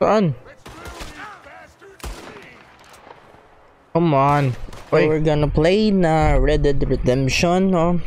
Run. Come on. Wait. So we're gonna play na Red Dead Redemption, no?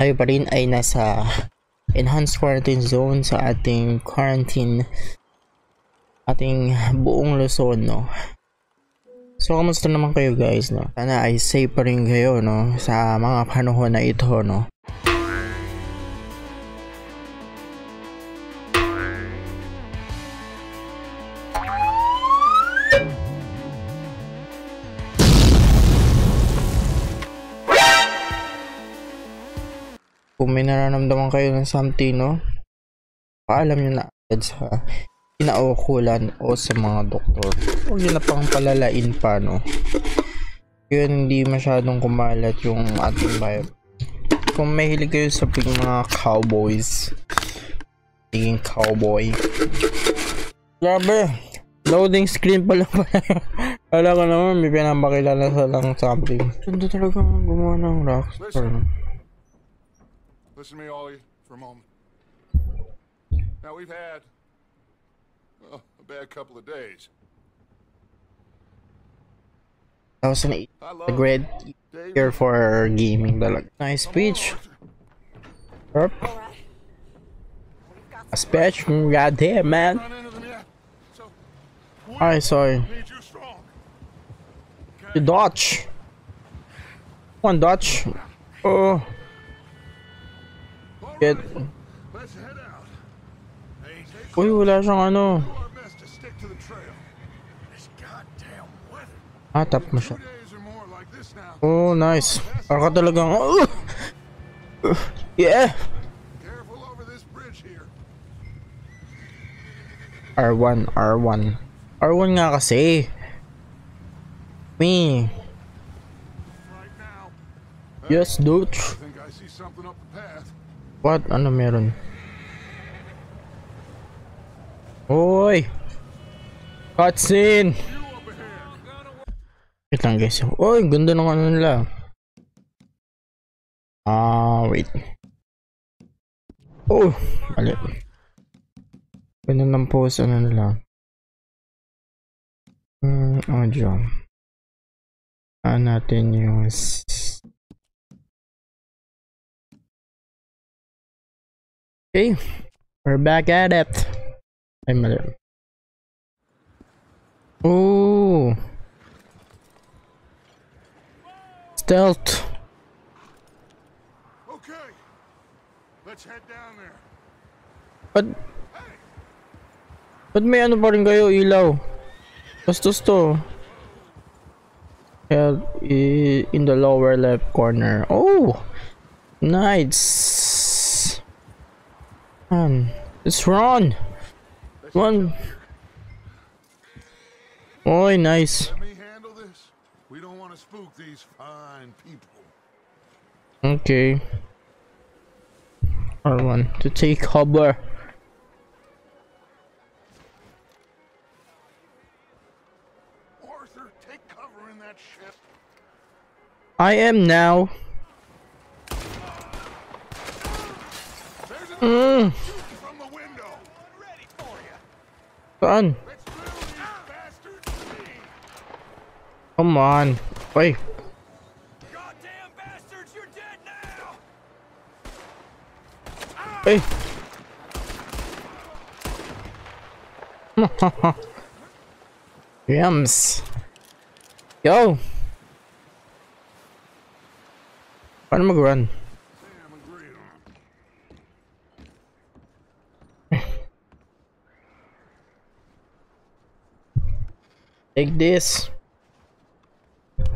Tayo pa rin ay nasa enhanced quarantine zone sa ating quarantine, ating buong Luzon, no? So kamusta naman kayo guys, no? Sana ay safe pa rin kayo, no? Sa mga panahon na ito, no? Kung may nararamdaman kayo ng something, no? Paalam nyo na agad sa kinaukulan o sa mga doktor. Huwag nyo na pang palalain pa, no? Yun, hindi masyadong kumalat yung ating vibe. Kung may hilig kayo sa ping mga cowboys, tingin cowboy. Grabe! Loading screen pala pala. Wala ko naman, may pinapakilala sa lang something. Hindi talaga gumawa ng Rockstar, no? Listen to me, Ollie, for a moment. Now, we've had, well, a bad couple of days. That was a great year for gaming. Nice speech. Right. A speech from goddamn, man. So, I sorry. The Dutch. One Dutch. Oh. Get. Uy, wala siyang ano. Ah, tap mo siya. Oh, nice. Para ka talagang yeah. R1 nga kasi. Me. Yes, dude. What? Ano meron? Oy! Cutscene! Wait lang guys. Oy! Ganda ng ano nila. Wait. Oh! Mali. Ganda ng pose ano nila. Audio. Saan natin yung okay, we're back at it. I'm there. Ooh, stealth. Okay, let's head down there. But may ano pa rin kayo ilaw. Bastos to. Yeah, in the lower left corner. Oh, nice. It's Ron. One. Oy, nice. Okay. R1 to take cover. Arthur, take cover in that ship. I am now. From the window. Ready for you. Done. Come on. Wait. Goddamn bastards, you're dead now. Hey. Yums. Yo. Paano mag-run? Take this. I'm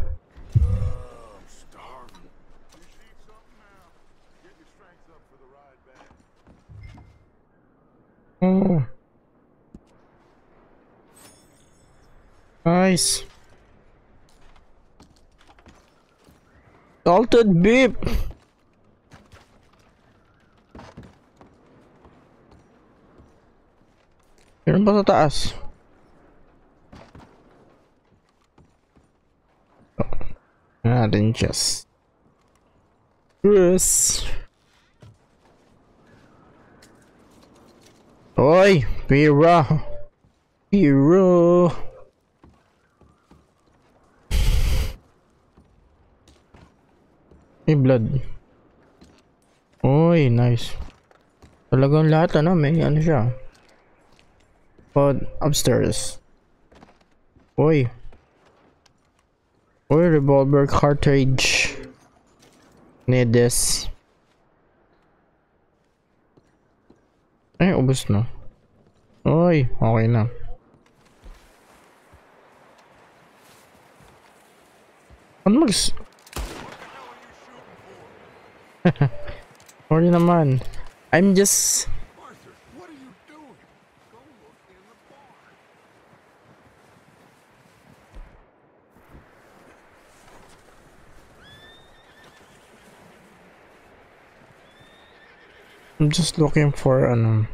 starving. You need something now. Get your strength up for the ride back. Oh. Nice. Salted beef. Meron ba sa taas? Then just yes. Oi, Piro. Piro. May blood. Oi, nice. Talagang lahat ano, may ano siya. But upstairs. Oi. Oi, revolver cartridge. Need this. Ay, ubos na. Oy, okay na. Ano mags... Sorry naman. I'm just... Arthur, what are you doing? Go look in the barn. I'm just looking for an...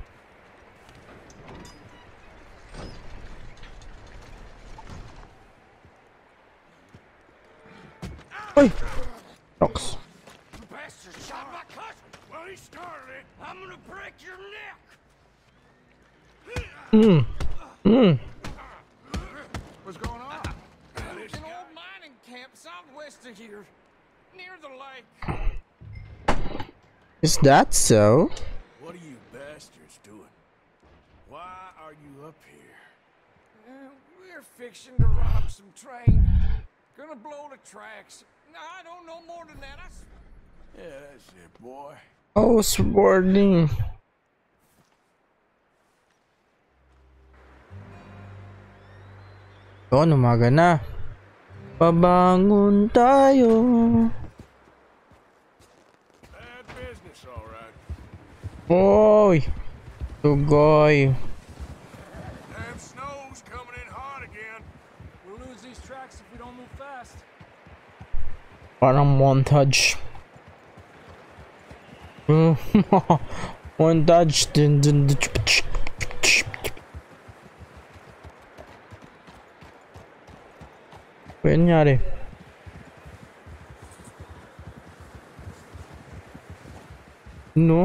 Oi! Dogs. You bastard shot my cousin! Well, he started it! I'm gonna break your neck! What's going on? There's an old mining camp southwest of here, near the lake. Is that so? What are you bastards doing? Why are you up here? We're fixing to rob some train. Gonna blow the tracks. No, I don't know more than that. Yeah, that's it, boy. Oh, sporting. Doon, umaga na. Pabangon tayo. Bad business, all right. Boy. Tugoy. Damn snow's coming in hot again. We'll lose these tracks if we don't move fast. Parang montage. Montage. Wait, nyari. No.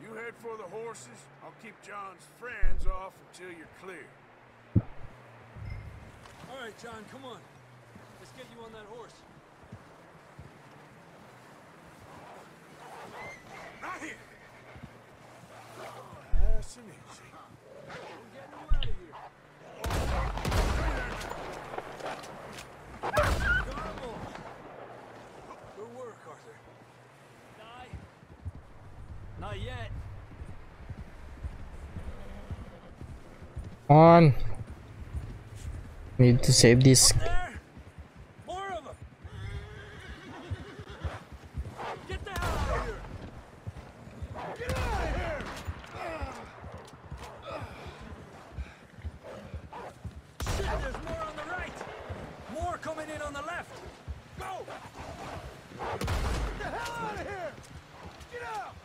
You head for the horses. I'll keep John's friends off until you're clear. All right, John, come on. Let's get you on that horse. Not here. Nice and easy. We're getting him out of here. Come on. Good work, Arthur. Die? Not yet. Come on. Need to save this. More of them. Get the hell out of here. Get out of here. Shit, there's more on the right. More coming in on the left. Go. Get the hell out of here. Get out.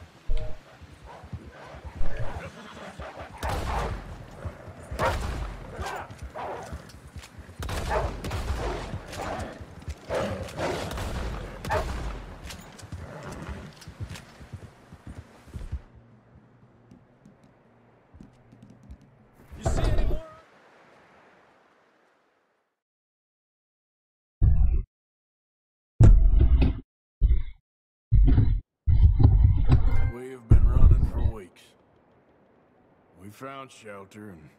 Found shelter and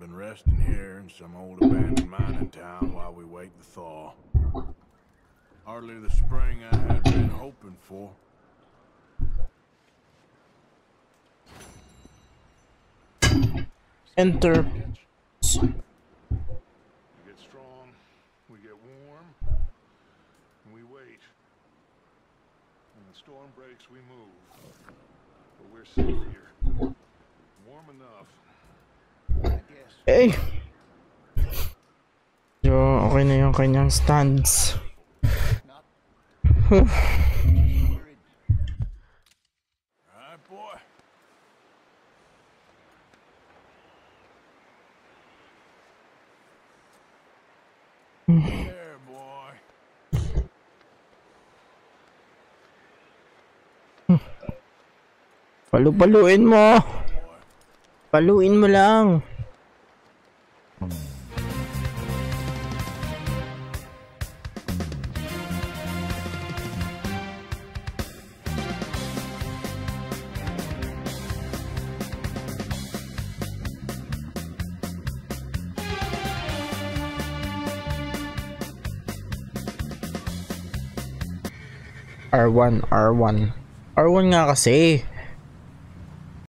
been resting here in some old abandoned mining town while we wait the thaw. Hardly the spring I had been hoping for. Enter. We get strong, we get warm, and we wait. When the storm breaks, we move. But we're safe here. Warm enough, I guess. Hey. Medyo okay na yung kanyang stance. Palu-paluin mo! Paluin mo lang! R1 nga kasi.